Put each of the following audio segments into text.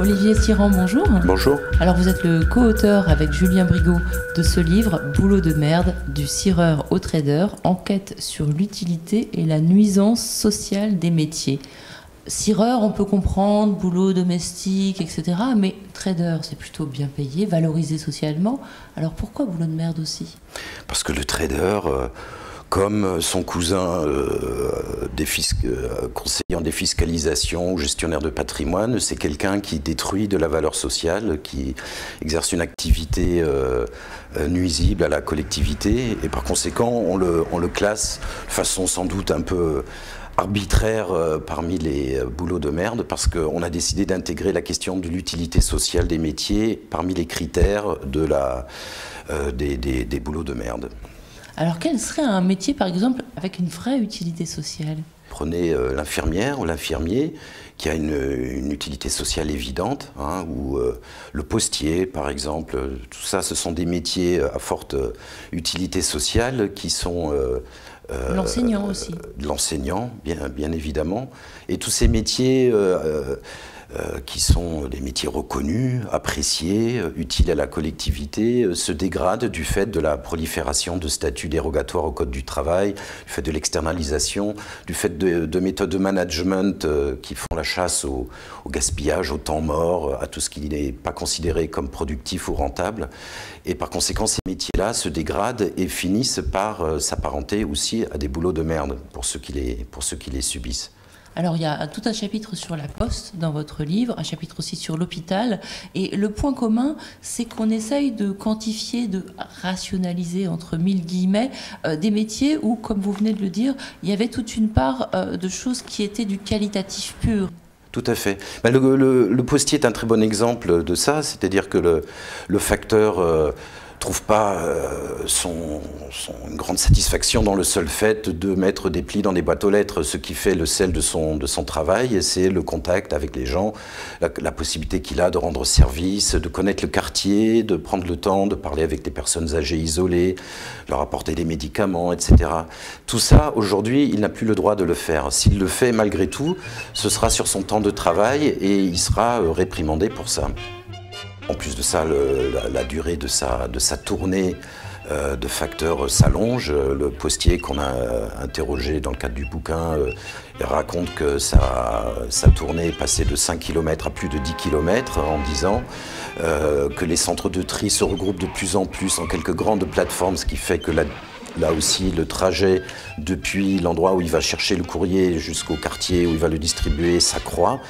Olivier Siran, bonjour. Bonjour. Alors vous êtes le co-auteur avec Julien Brigaud de ce livre « Boulot de merde, du cireur au trader, enquête sur l'utilité et la nuisance sociale des métiers ». Cireur, on peut comprendre, boulot domestique, etc. Mais trader, c'est plutôt bien payé, valorisé socialement. Alors pourquoi boulot de merde aussi? Parce que le trader, comme son cousin conseiller en défiscalisation ou gestionnaire de patrimoine, c'est quelqu'un qui détruit de la valeur sociale, qui exerce une activité nuisible à la collectivité. Et par conséquent, on le classe de façon sans doute un peu arbitraire parmi les boulots de merde, parce qu'on a décidé d'intégrer la question de l'utilité sociale des métiers parmi les critères de des boulots de merde. Alors quel serait un métier par exemple avec une vraie utilité sociale ? Prenez l'infirmière ou l'infirmier qui a une utilité sociale évidente, hein, ou le postier par exemple. Tout ça, ce sont des métiers à forte utilité sociale qui sont... l'enseignant aussi. L'enseignant, bien évidemment. Et tous ces métiers qui sont des métiers reconnus, appréciés, utiles à la collectivité, se dégradent du fait de la prolifération de statuts dérogatoires au Code du travail, du fait de l'externalisation, du fait de méthodes de management qui font la chasse au gaspillage, au temps mort, à tout ce qui n'est pas considéré comme productif ou rentable. Et par conséquent, ces métiers-là se dégradent et finissent par s'apparenter aussi à des boulots de merde pour ceux qui les subissent. Alors il y a tout un chapitre sur la poste dans votre livre, un chapitre aussi sur l'hôpital, et le point commun c'est qu'on essaye de quantifier, de rationaliser entre mille guillemets des métiers où, comme vous venez de le dire, il y avait toute une part de choses qui étaient du qualitatif pur. Tout à fait. Ben, le postier est un très bon exemple de ça, c'est-à-dire que le facteur... trouve pas une grande satisfaction dans le seul fait de mettre des plis dans des boîtes aux lettres. Ce qui fait le sel de son travail, c'est le contact avec les gens, la possibilité qu'il a de rendre service, de connaître le quartier, de prendre le temps de parler avec des personnes âgées isolées, leur apporter des médicaments, etc. Tout ça, aujourd'hui, il n'a plus le droit de le faire. S'il le fait, malgré tout, ce sera sur son temps de travail et il sera réprimandé pour ça. En plus de ça, la durée de sa tournée de facteurs s'allonge. Le postier qu'on a interrogé dans le cadre du bouquin raconte que sa tournée est passée de 5 km à plus de 10 km en 10 ans, que les centres de tri se regroupent de plus en plus en quelques grandes plateformes, ce qui fait que là aussi, le trajet depuis l'endroit où il va chercher le courrier jusqu'au quartier où il va le distribuer s'accroît.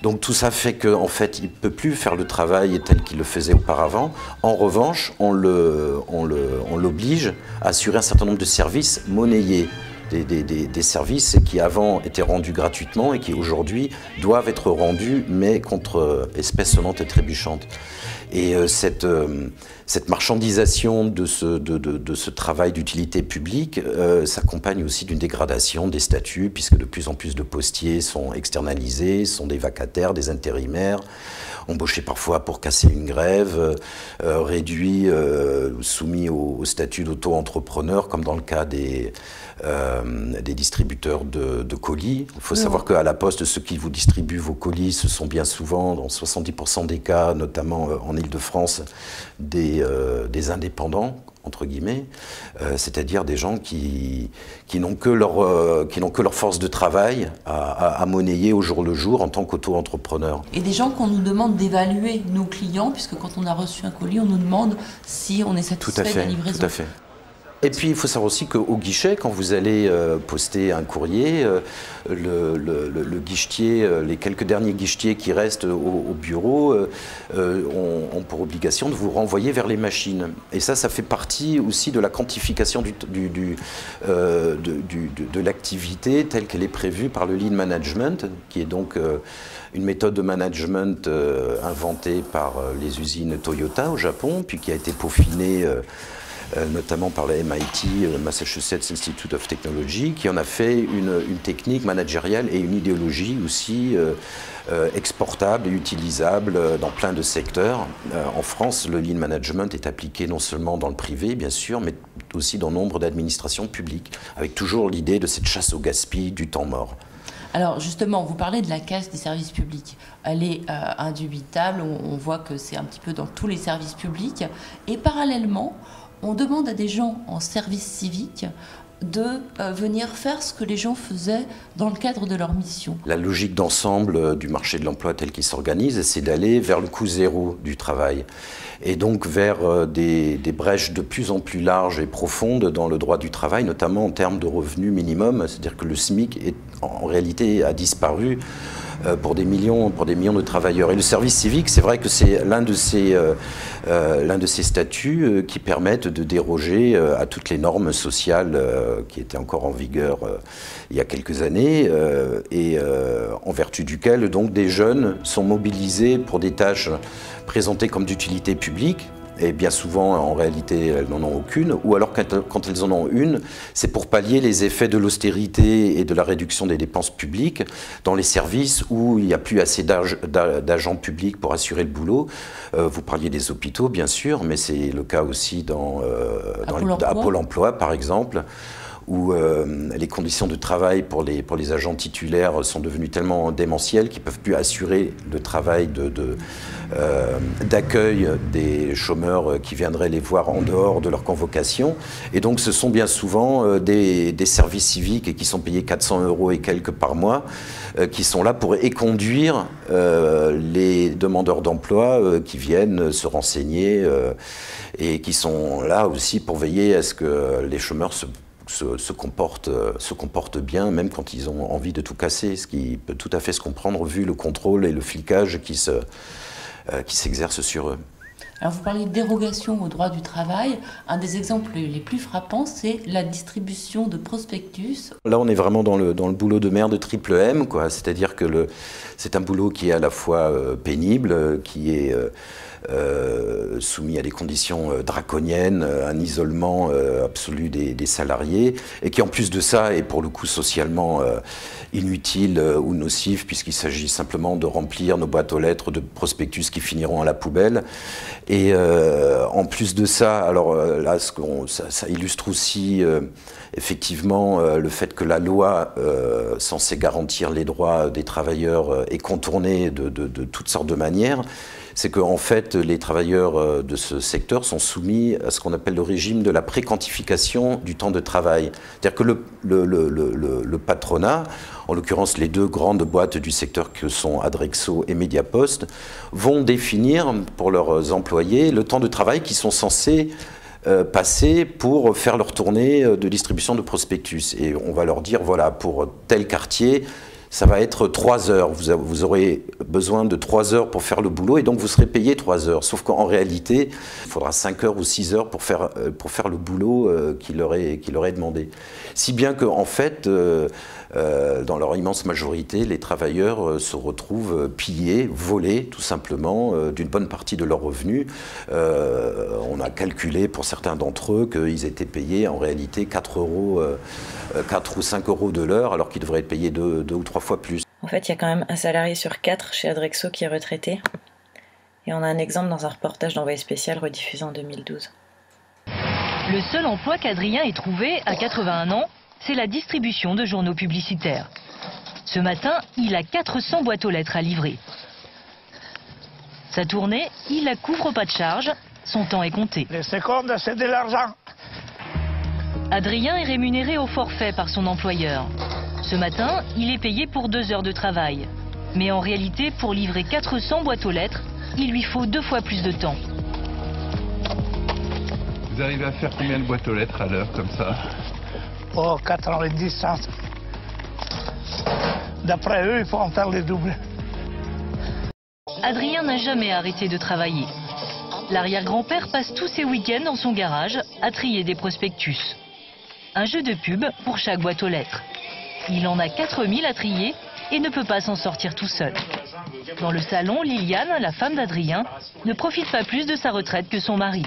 Donc tout ça fait qu'en fait, il ne peut plus faire le travail tel qu'il le faisait auparavant. En revanche, on l'oblige à assurer un certain nombre de services monnayés. Des services qui avant étaient rendus gratuitement et qui aujourd'hui doivent être rendus, mais contre espèces sonnantes et trébuchantes. Et cette marchandisation de ce travail d'utilité publique s'accompagne aussi d'une dégradation des statuts, puisque de plus en plus de postiers sont externalisés, sont des vacataires, des intérimaires, embauchés parfois pour casser une grève, réduits, soumis au statut d'auto-entrepreneur, comme dans le cas des distributeurs de colis. Il faut savoir qu'à la Poste, ceux qui vous distribuent vos colis, ce sont bien souvent, dans 70% des cas, notamment en Ile-de-France, des indépendants, entre guillemets, c'est-à-dire des gens qui n'ont que leur force de travail à monnayer au jour le jour en tant qu'auto-entrepreneur. Et des gens qu'on nous demande d'évaluer, nos clients, puisque quand on a reçu un colis, on nous demande si on est satisfait de la livraison. Tout à fait. Et puis, il faut savoir aussi qu'au guichet, quand vous allez poster un courrier, le guichetier, les quelques derniers guichetiers qui restent au bureau ont pour obligation de vous renvoyer vers les machines. Et ça fait partie aussi de la quantification de l'activité telle qu'elle est prévue par le Lean Management, qui est donc une méthode de management inventée par les usines Toyota au Japon, puis qui a été peaufinée notamment par la MIT, Massachusetts Institute of Technology, qui en a fait une technique managériale et une idéologie aussi exportable et utilisable dans plein de secteurs. En France, le lean management est appliqué non seulement dans le privé, bien sûr, mais aussi dans nombre d'administrations publiques, avec toujours l'idée de cette chasse au gaspillage du temps mort. Alors justement, vous parlez de la casse des services publics. Elle est indubitable, on voit que c'est un petit peu dans tous les services publics. Et parallèlement, on demande à des gens en service civique de venir faire ce que les gens faisaient dans le cadre de leur mission. La logique d'ensemble du marché de l'emploi tel qu'il s'organise, c'est d'aller vers le coût zéro du travail et donc vers des brèches de plus en plus larges et profondes dans le droit du travail, notamment en termes de revenus minimum, c'est-à-dire que le SMIC est, en réalité a disparu pour des millions de travailleurs. Et le service civique, c'est vrai que c'est l'un de ces statuts qui permettent de déroger à toutes les normes sociales qui étaient encore en vigueur il y a quelques années, et en vertu duquel donc des jeunes sont mobilisés pour des tâches présentées comme d'utilité publique, et bien souvent en réalité elles n'en ont aucune, ou alors quand elles en ont une, c'est pour pallier les effets de l'austérité et de la réduction des dépenses publiques dans les services où il n'y a plus assez d'agents publics pour assurer le boulot. Vous parliez des hôpitaux bien sûr, mais c'est le cas aussi à Pôle emploi par exemple, où les conditions de travail pour les agents titulaires sont devenues tellement démentielles qu'ils ne peuvent plus assurer le travail d'accueil des chômeurs qui viendraient les voir en dehors de leur convocation. Et donc ce sont bien souvent des services civiques qui sont payés 400 € et quelques par mois, qui sont là pour éconduire les demandeurs d'emploi qui viennent se renseigner et qui sont là aussi pour veiller à ce que les chômeurs se comportent bien, même quand ils ont envie de tout casser, ce qui peut tout à fait se comprendre vu le contrôle et le flicage qui s'exerce sur eux. Alors vous parlez de dérogation au droit du travail. Un des exemples les plus frappants, c'est la distribution de prospectus. Là, on est vraiment dans le boulot de merde de triple M, quoi. C'est-à-dire que c'est un boulot qui est à la fois pénible, qui est soumis à des conditions draconiennes, un isolement absolu des salariés, et qui en plus de ça est pour le coup socialement inutile ou nocif, puisqu'il s'agit simplement de remplir nos boîtes aux lettres de prospectus qui finiront à la poubelle. Et en plus de ça, alors là, ça illustre aussi effectivement le fait que la loi censée garantir les droits des travailleurs est contournée de toutes sortes de manières. C'est qu'en fait, les travailleurs de ce secteur sont soumis à ce qu'on appelle le régime de la préquantification du temps de travail. C'est-à-dire que le patronat, en l'occurrence les deux grandes boîtes du secteur que sont Adrexo et Mediapost, vont définir pour leurs employés le temps de travail qu'ils sont censés passer pour faire leur tournée de distribution de prospectus. Et on va leur dire, voilà, pour tel quartier, ça va être 3 heures, vous aurez besoin de 3 heures pour faire le boulot et donc vous serez payé 3 heures. Sauf qu'en réalité, il faudra 5 heures ou 6 heures pour faire le boulot qui leur est demandé. Si bien qu'en fait, dans leur immense majorité, les travailleurs se retrouvent pillés, volés tout simplement d'une bonne partie de leurs revenus. On a calculé pour certains d'entre eux qu'ils étaient payés en réalité 4 ou 5 € de l'heure alors qu'ils devraient être payés 2 ou 3 fois plus. En fait, il y a quand même un salarié sur 4 chez Adrexo qui est retraité. Et on a un exemple dans un reportage d'Envoyé spécial rediffusé en 2012. Le seul emploi qu'Adrien ait trouvé à 81 ans, c'est la distribution de journaux publicitaires. Ce matin, il a 400 boîtes aux lettres à livrer. Sa tournée, il la couvre pas de charge, son temps est compté. Les secondes, c'est de l'argent. Adrien est rémunéré au forfait par son employeur. Ce matin, il est payé pour 2 heures de travail. Mais en réalité, pour livrer 400 boîtes aux lettres, il lui faut 2 fois plus de temps. Vous arrivez à faire combien de boîtes aux lettres à l'heure comme ça ? Oh, 90 cents. D'après eux, il faut en faire les doubles. Adrien n'a jamais arrêté de travailler. L'arrière-grand-père passe tous ses week-ends dans son garage à trier des prospectus. Un jeu de pub pour chaque boîte aux lettres. Il en a 4000 à trier et ne peut pas s'en sortir tout seul. Dans le salon, Liliane, la femme d'Adrien, ne profite pas plus de sa retraite que son mari.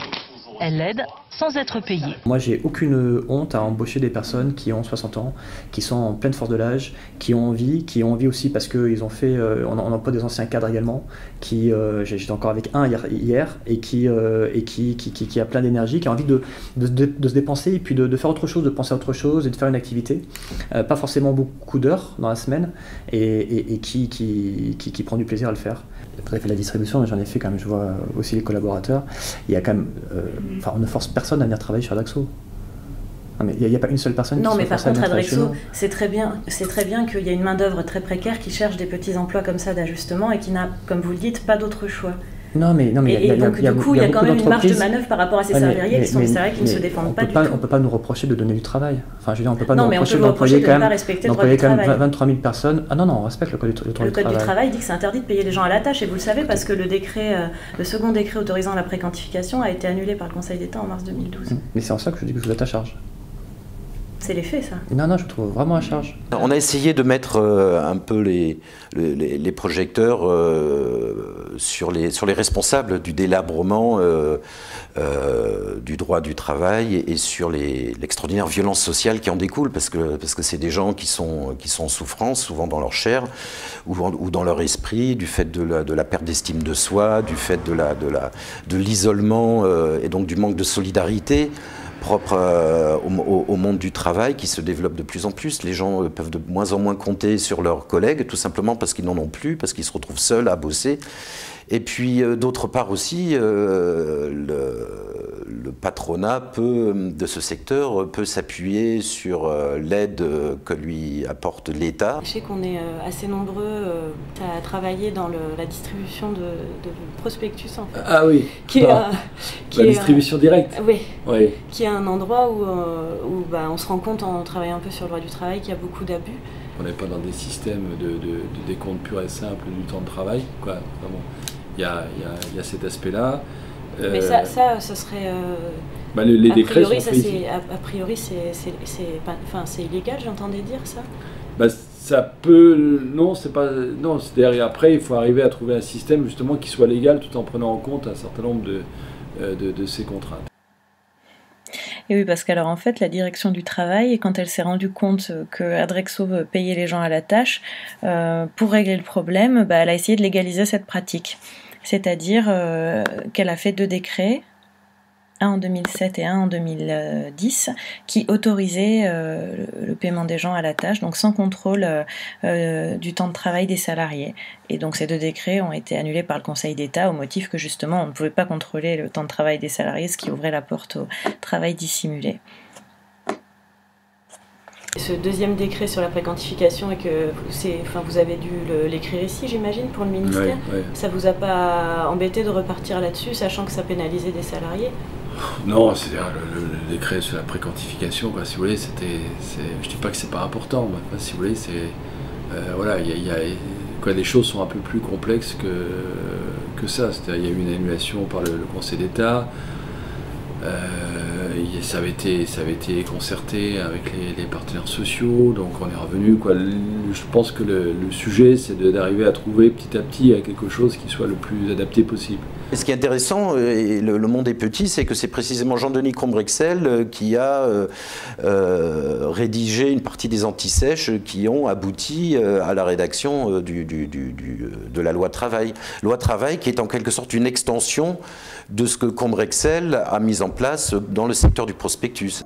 elle aide sans être payée. Moi, j'ai aucune honte à embaucher des personnes qui ont 60 ans, qui sont en pleine force de l'âge, qui ont envie aussi parce qu'ils ont fait, on emploie des anciens cadres également, qui, j'étais encore avec un hier, et qui a plein d'énergie, qui a envie de se dépenser et puis de faire autre chose, de penser à autre chose et de faire une activité, pas forcément beaucoup d'heures dans la semaine, et qui prend du plaisir à le faire. Après, j'ai fait la distribution, mais j'en ai fait quand même, je vois aussi les collaborateurs. Il y a quand même, on ne force personne à venir travailler chez Adrexo. Il n'y a pas une seule personne. Non, mais par contre, Adrexo, c'est très bien, qu'il y a une main-d'œuvre très précaire qui cherche des petits emplois comme ça d'ajustement et qui n'a, comme vous le dites, pas d'autre choix. Non, mais non, mais et donc du coup, il y a quand même une marge de manœuvre par rapport à ces salariés qui sont des salariés qui ne se défendent pas du tout. On ne peut pas nous reprocher de donner du travail. Enfin, je veux dire, on ne peut pas nous reprocher d'employer quand même 23 000 personnes. Ah non, non, on respecte le code du travail. Le code du travail dit que c'est interdit de payer les gens à la tâche, et vous le savez parce que le décret, le second décret autorisant la préquantification a été annulé par le Conseil d'État en mars 2012. Mais c'est en ça que je dis que vous êtes à charge. C'est les faits, ça. Non, non, je trouve vraiment à charge. On a essayé de mettre un peu les projecteurs sur les responsables du délabrement du droit du travail et sur l'extraordinaire violence sociale qui en découle, parce que c'est des gens qui sont en souffrance, souvent dans leur chair ou dans leur esprit, du fait de la perte d'estime de soi, du fait de l'isolement et donc du manque de solidarité propre au monde du travail qui se développe de plus en plus. Les gens peuvent de moins en moins compter sur leurs collègues, tout simplement parce qu'ils n'en ont plus, parce qu'ils se retrouvent seuls à bosser. Et puis d'autre part aussi, le patronat de ce secteur peut s'appuyer sur l'aide que lui apporte l'État. Je sais qu'on est assez nombreux à travailler dans la distribution de prospectus, en fait. Ah oui, qui est distribution directe. Oui, oui, qui est un endroit où on se rend compte en travaillant un peu sur le droit du travail qu'il y a beaucoup d'abus. On n'est pas dans des systèmes de décompte pur et simple du temps de travail, quoi. Enfin bon. Il y a cet aspect-là. Mais ça serait... les décrets sont faits. A priori, c'est illégal, j'entendais dire ça. Ça peut... Non, c'est pas... Non, c'est derrière. Après, il faut arriver à trouver un système, justement, qui soit légal, tout en prenant en compte un certain nombre de ces contraintes. Et oui, parce qu'alors en fait, la direction du travail, quand elle s'est rendue compte que Adrexo payait les gens à la tâche, pour régler le problème, elle a essayé de légaliser cette pratique. C'est-à-dire qu'elle a fait deux décrets, un en 2007 et un en 2010, qui autorisaient le paiement des gens à la tâche, donc sans contrôle du temps de travail des salariés. Et donc ces deux décrets ont été annulés par le Conseil d'État au motif que justement on ne pouvait pas contrôler le temps de travail des salariés, ce qui ouvrait la porte au travail dissimulé. Ce deuxième décret sur la préquantification, et que vous avez dû l'écrire ici, j'imagine, pour le ministère. Oui, oui. Ça vous a pas embêté de repartir là-dessus, sachant que ça pénalisait des salariés? Non, c'est-à-dire le décret sur la préquantification, si vous voulez, je ne dis pas que c'est pas important, mais enfin, si vous voulez, voilà, les choses sont un peu plus complexes que ça. C'est-à-dire, il y a eu une annulation par le Conseil d'État. Ça avait été concerté avec les partenaires sociaux, donc on est revenu, quoi. Je pense que le sujet, c'est d'arriver à trouver petit à petit quelque chose qui soit le plus adapté possible. Et ce qui est intéressant, et le monde est petit, c'est que c'est précisément Jean-Denis Combrexel qui a rédigé une partie des antisèches qui ont abouti à la rédaction de la loi travail. Loi travail qui est en quelque sorte une extension de ce que Combrexel a mis en place dans le secteur du prospectus.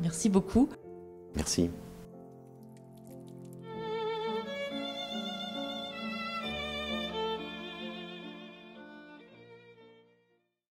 Merci beaucoup. Merci.